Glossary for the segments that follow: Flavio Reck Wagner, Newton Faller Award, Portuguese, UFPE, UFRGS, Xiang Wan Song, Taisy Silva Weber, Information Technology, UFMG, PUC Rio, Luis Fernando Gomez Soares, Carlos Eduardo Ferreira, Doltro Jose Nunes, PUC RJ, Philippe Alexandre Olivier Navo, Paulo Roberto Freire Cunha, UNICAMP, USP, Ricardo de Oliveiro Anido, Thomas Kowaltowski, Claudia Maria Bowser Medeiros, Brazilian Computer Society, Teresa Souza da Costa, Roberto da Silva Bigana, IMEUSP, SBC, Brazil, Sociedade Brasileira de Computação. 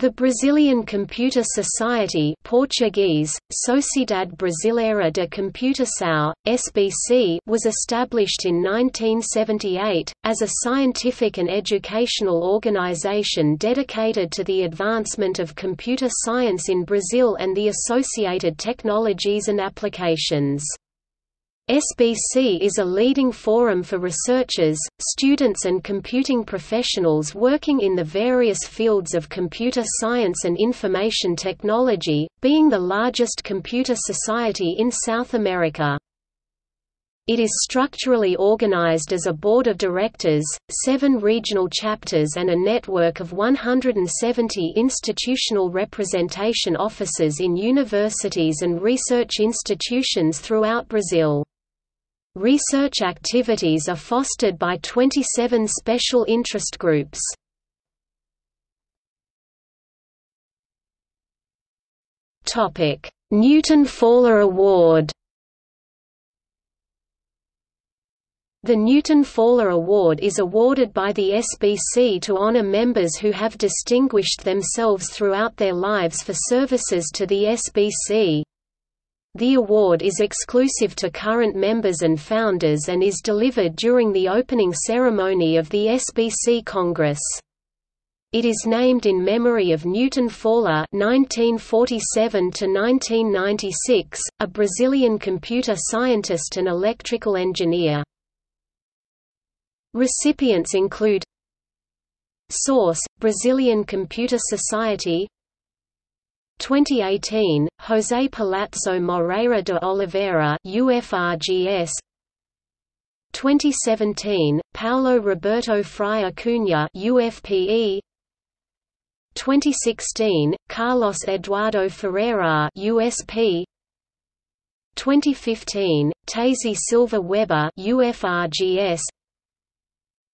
The Brazilian Computer Society, Portuguese, Sociedade Brasileira de Computação, SBC, was established in 1978, as a scientific and educational organization dedicated to the advancement of computer science in Brazil and the associated technologies and applications. SBC is a leading forum for researchers, students and computing professionals working in the various fields of computer science and information technology, being the largest computer society in South America. It is structurally organized as a board of directors, 7 regional chapters and a network of 170 institutional representation offices in universities and research institutions throughout Brazil. Research activities are fostered by 27 special interest groups. Topic: Newton Faller Award. The Newton Faller Award is awarded by the SBC to honor members who have distinguished themselves throughout their lives for services to the SBC. The award is exclusive to current members and founders and is delivered during the opening ceremony of the SBC Congress. It is named in memory of Newton Faller (1947–1996), a Brazilian computer scientist and electrical engineer. Recipients include: Source: Brazilian Computer Society, 2018, José Palazzo Moreira de Oliveira, UFRGS. 2017, Paulo Roberto Freire Cunha, UFPE. 2016, Carlos Eduardo Ferreira, USP. 2015, Taisy Silva Weber, UFRGS.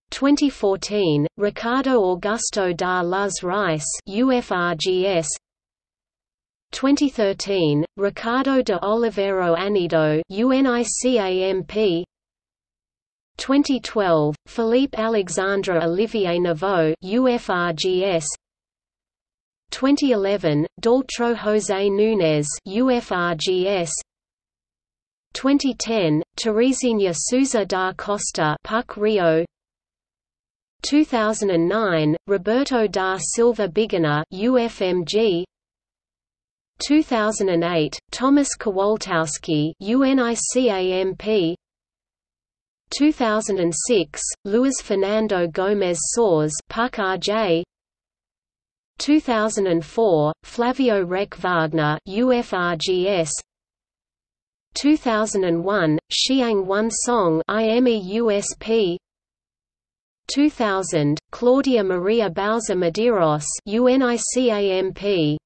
2014, Ricardo Augusto da Luz Rice, UFRGS. 2013, Ricardo de Oliveiro Anido, UNICAMP. 2012, Philippe Alexandre Olivier Navo, UFRGS. 2011, Doltro Jose Nunes, UFRGS. 2010, Teresa Souza da Costa, PUC Rio. 2009, Roberto da Silva Bigana, UFMG. 2008, Thomas Kowaltowski, UNICAMP. 2006, Luis Fernando Gomez Soares, PUC RJ. 2004, Flavio Reck Wagner, UFRGS. 2001, Xiang Wan Song, IMEUSP. 2000, Claudia Maria Bowser Medeiros, UNICAMP.